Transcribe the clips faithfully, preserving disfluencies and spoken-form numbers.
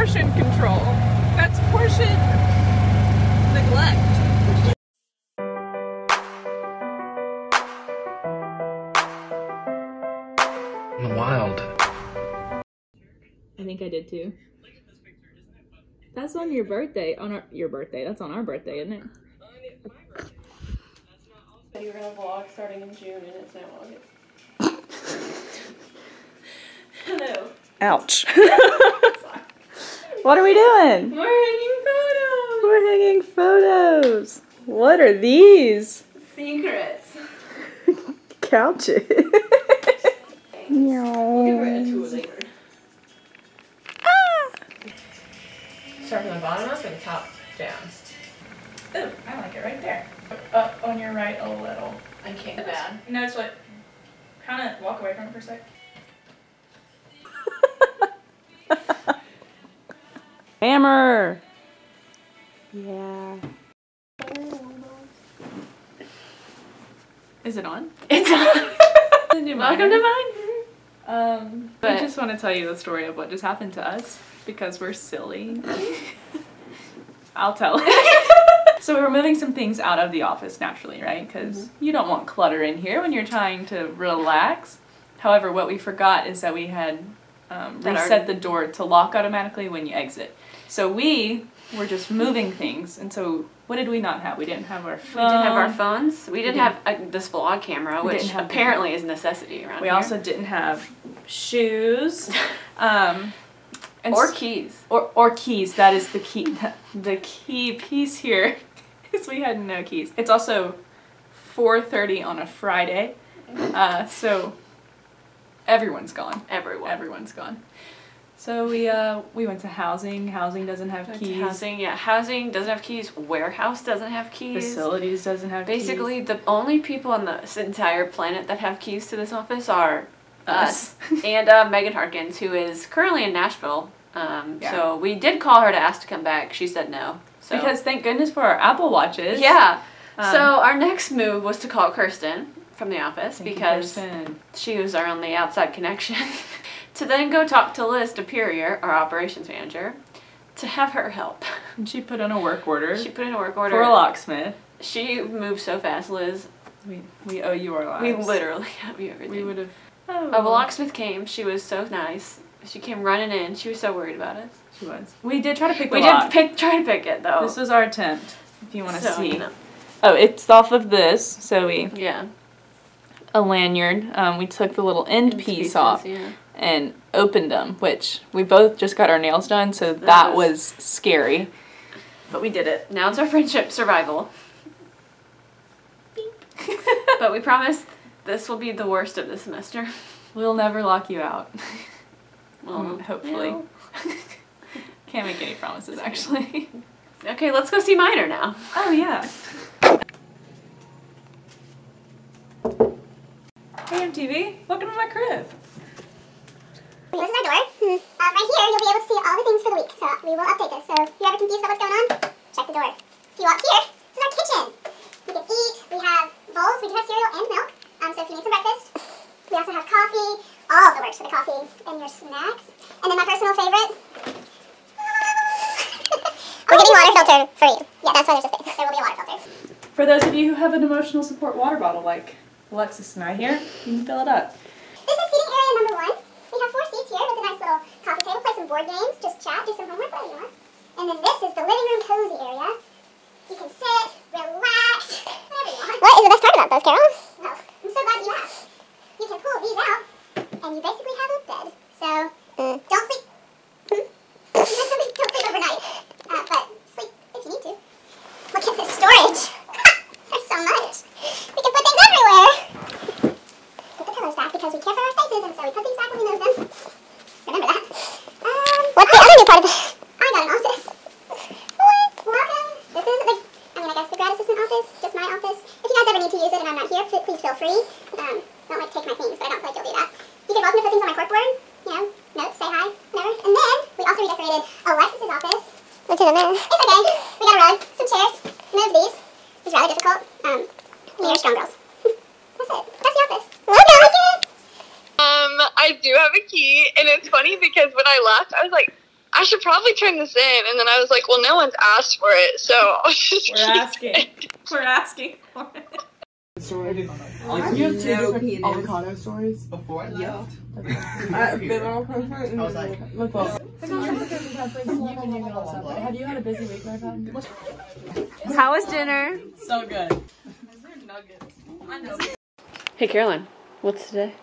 portion control. That's portion neglect. In the wild. I think I did too. That's on your birthday. On our, your birthday. That's on our birthday, isn't it? You were going to vlog starting in June, and it's now August. Hello. Ouch. What are we doing? We're hanging photos. We're hanging photos. What are these? Secrets. Couches. We'll get rid of two later. Ah! Start from the bottom up and top down. Ooh, I like it right there. Up on your right a little. I can't go bad. Notice what? Kind of walk away from it for a sec. Hammer! Yeah. Is it on? It's on! Welcome to mine! Um, but I just want to tell you the story of what just happened to us because we're silly. I'll tell. So we were moving some things out of the office naturally, right? Because mm-hmm. you don't want clutter in here when you're trying to relax. However, what we forgot is that we had um, that reset the door to lock automatically when you exit. So we were just moving things, and so what did we not have? We didn't have our phone. We didn't have our phones. We didn't, we didn't have a, this vlog camera, which apparently is a necessity around we here. We also didn't have shoes. Um... And or keys. Or, or keys. That is the key. The key piece here is we had no keys. It's also four thirty on a Friday. Uh, so everyone's gone. Everyone. Everyone's gone. So we uh, we went to housing. Housing doesn't have went keys. Housing, yeah. Housing doesn't have keys. Warehouse doesn't have keys. Facilities doesn't have Basically, keys. Basically, the only people on this entire planet that have keys to this office are... us and uh, Megan Harkins, who is currently in Nashville. Um, yeah. So we did call her to ask to come back. She said no. So. Because thank goodness for our Apple Watches. Yeah. Um, so our next move was to call Kirsten from the office because you, she was our only outside connection. To then go talk to Liz DiPirior, our operations manager, to have her help. And she put in a work order. She put in a work order. For a locksmith. She moved so fast, Liz. We, we owe you our lives. We literally owe you everything. We would have... Oh. A locksmith came. She was so nice. She came running in. She was so worried about us. She was. We did try to pick the we lock. We did pick, try to pick it, though. This was our attempt, if you want to so, see. You know. Oh, it's off of this, so we... Yeah. A lanyard. Um, we took the little end, end piece pieces, off yeah. and opened them, which we both just got our nails done, so that, that was... was scary. But we did it. Now it's our friendship survival. Beep. But we promised... this will be the worst of the semester. We'll never lock you out. Well, um, hopefully. No. Can't make any promises, actually. Okay, let's go see Minor now. Oh, yeah. Hey, M T V. Welcome to my crib. This is our door. Uh, right here, you'll be able to see all the things for the week, so we will update this. So if you're ever confused about what's going on, check the door. If you walk here, this is our kitchen. We can eat, we have bowls, we can have cereal and milk. Um, so if you need some breakfast, we also have coffee, all of the works for the coffee, and your snacks. And then my personal favorite, we're getting water filter for you. Yeah, that's why there's a space. There will be a water filter. For those of you who have an emotional support water bottle like Alexis and I here, you can fill it up. This is seating area number one. We have four seats here with a nice little coffee table, play some board games, just chat, do some homework, whatever you want. And then this is the living room cozy area. You can sit, relax, whatever you want. What is the best part about those, Carol? Oh. I'm so glad you asked. You can pull these out, and you basically have a bed. So, uh, don't sleep. don't sleep overnight. Uh, but sleep if you need to. Look at this storage. There's so much. We can put things everywhere. Put the pillows back because we care for our faces, and so we put things back when we move them. Remember that. Um, What's the other new part of it? I got an office. What? Welcome. This is the, I mean, I guess the grad assistant office, just my office. If you guys ever need to use it and I'm not here, please feel free. Um, don't like take my things, but I don't feel like you'll do that. You can welcome to put things on my corkboard, you know, notes, say hi, whatever. And then we also redecorated Alexis's office. Look at the mirror. It's okay. We got a rug, some chairs, move these. It's rather difficult. Um, we are strong girls. That's it. That's the office. Well done. Um, I do have a key, and it's funny because when I left, I was like, I I should probably turn this in. And then I was like, well, no one's asked for it, so I'll just We're asking. It. We're asking for it. Stories. Like, you have two avocado stories? Before I left? Yeah. I've been all perfect. I was like, look up. Have you had a busy week, my friend? How was dinner? So good. Nuggets. Hey, Caroline, what's today?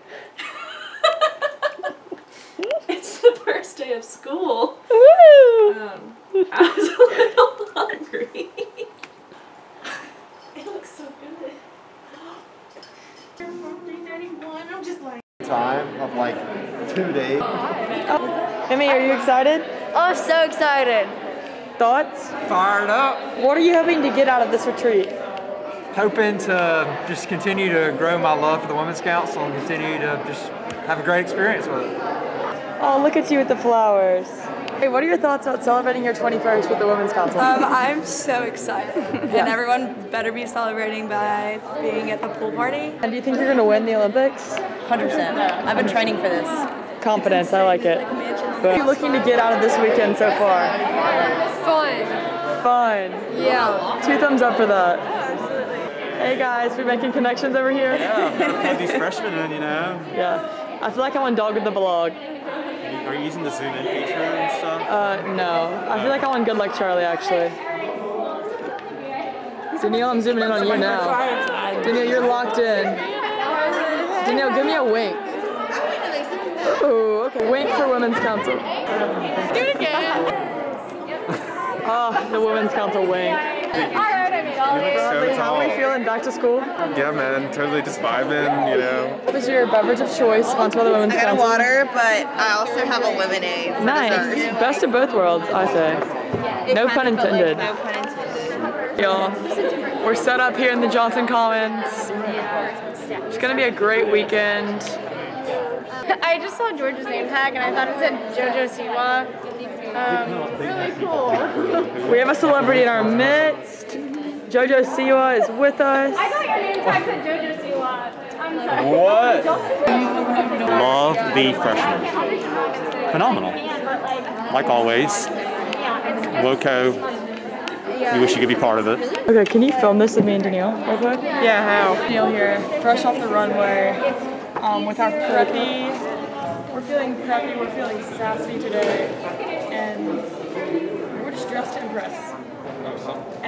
It's the first day of school. Woo! Um, I was a little hungry. It looks so good. I'm just like time of like two days. Oh. Emmy, are you excited? Oh, so excited. Thoughts? Fired up. What are you hoping to get out of this retreat? Hoping to just continue to grow my love for the Women's Council and continue to just have a great experience with it. Oh, look at you with the flowers. Hey, what are your thoughts about celebrating your twenty-first with the Women's Council? Um, I'm so excited. Yeah. And everyone better be celebrating by being at the pool party. And do you think you're going to win the Olympics? one hundred percent. I've been training for this. Confidence, I like it. Like, what are you looking to get out of this weekend so far? Fun. Fun. Yeah. Two thumbs up for that. Absolutely. Hey guys, we're making connections over here. Yeah, these freshmen in, you know. Yeah. I feel like I'm on Dog with the Blog. Are you using the zoom in feature and stuff? Uh, no. I feel like I want Good Luck Charlie, actually. Danielle, I'm zooming in on you now. Danielle, you're locked in. Danielle, give me a wink. Ooh, okay. Wink for Women's Council. Do it again. Oh, the Women's Council wink. Alright, I mean, all right. How are we feeling? Back to school? Yeah, man. Totally just vibing, you know. What is your beverage of choice sponsored by the Women's Council? I got a water, but I also have a lemonade. Nice. Best of both worlds, I say. No pun intended. No pun intended. Y'all, we're set up here in the Johnson Collins. It's going to be a great weekend. I just saw George's name tag, and I thought it said JoJo Siwa. Um, really cool. We have a celebrity in our midst. JoJo Siwa is with us. I thought your name tag said JoJo Siwa. I'm sorry. What? Love the freshmen. Phenomenal. Like always. Loco. You wish you could be part of it. Okay, can you film this with me and Danielle real quick? Yeah, how? Danielle here, fresh off the runway um, with our preppy. We're feeling preppy, we're feeling sassy today, and we're just dressed to impress.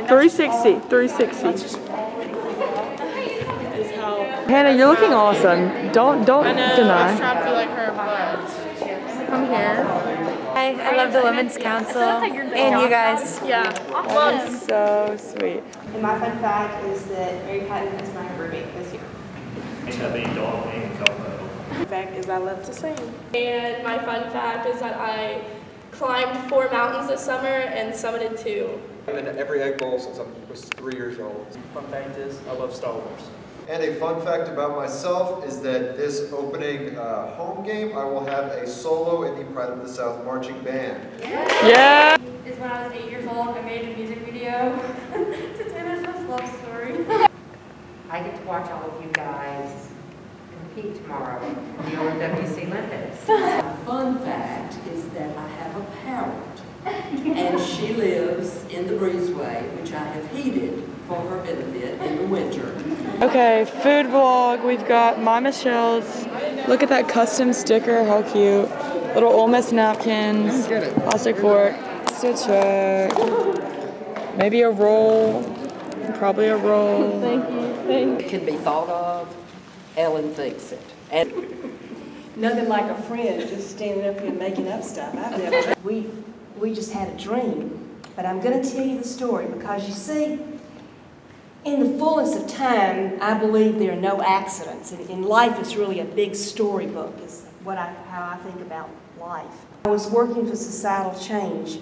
three sixty, three sixty. That's just all is how Hannah, you're looking awesome. Don't, don't I know, deny. I was trying to feel like her, but I'm here. Hi, I love the Women's Council, and you guys. Yeah. That is so sweet. And my fun fact is that Mary Patton is my roommate this year. Fact is I love to sing. And my fun fact is that I climbed four mountains this summer and summited two. I've been to every egg bowl since I was three years old. Fun fact is I love Star Wars. And a fun fact about myself is that this opening uh, home game I will have a solo in the Pride of the South marching band. Yeah! Is when I was eight years old I made a music video to Taylor Swift's Love Story. I get to watch all of you guys tomorrow in the O W C Olympics. Fun fact is that I have a parrot, and she lives in the breezeway, which I have heated for her benefit in the winter. Okay, food vlog. We've got Mama Michelle's. Look at that custom sticker. How cute. Little Ole Miss napkins. Plastic fork. Stitcher. Maybe a roll. Probably a roll. Thank you. Thank you. It can be thought of. Ellen thinks it. And nothing like a friend just standing up here making up stuff. I've never. We we just had a dream, but I'm going to tell you the story because you see, in the fullness of time, I believe there are no accidents. And in life, it's really a big storybook. Is what I how I think about life. I was working for societal change,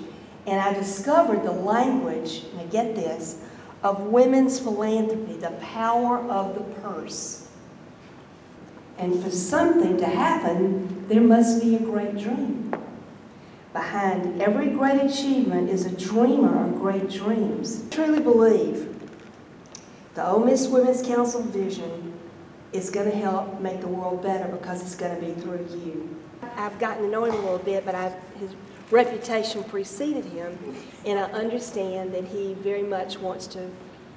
and I discovered the language. Now get this, of women's philanthropy, the power of the purse. And for something to happen, there must be a great dream. Behind every great achievement is a dreamer of great dreams. I truly believe the Ole Miss Women's Council vision is going to help make the world better because it's going to be through you. I've gotten to know him a little bit, but I've, his reputation preceded him, and I understand that he very much wants to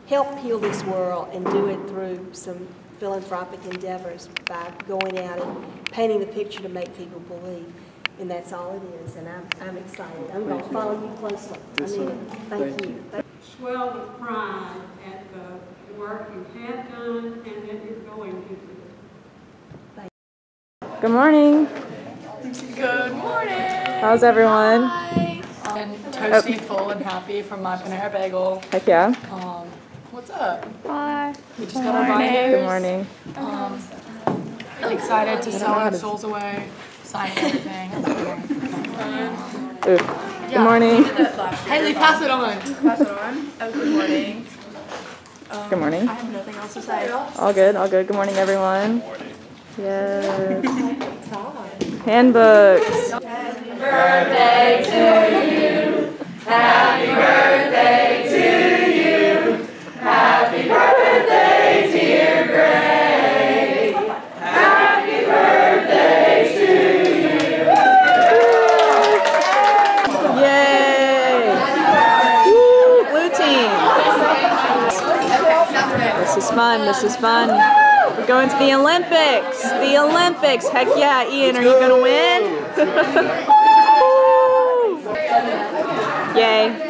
help heal this world and do it through some philanthropic endeavors by going out and painting the picture to make people believe. And that's all it is, and I'm, I'm excited. I'm going to follow you closely. Yes, I mean, thank, thank you. you. Swell with pride at the work you have done and that you're going to do. Thank you. Good morning. Good morning. How's everyone? Hi. And toasty, oh. full, and happy from my Panera bagel. Heck yeah. Um, what's up? Hi. We just Good got morning. our bios. Good morning. Um, really excited to sell our souls away, sign everything. Oof. Good morning. Hayley, pass it on. Pass it on. Oh, good morning. Um, good morning. I have nothing else to say. All good, all good. Good morning, everyone. Good morning. Yes. Handbooks. Happy birthday to you. Happy birthday to you. Happy birthday, dear Gray. Happy birthday to you. Yay! Woo! Blue team. This is fun. This is fun. We're going to the Olympics! The Olympics! Heck yeah, Ian, are you going to win? Yay!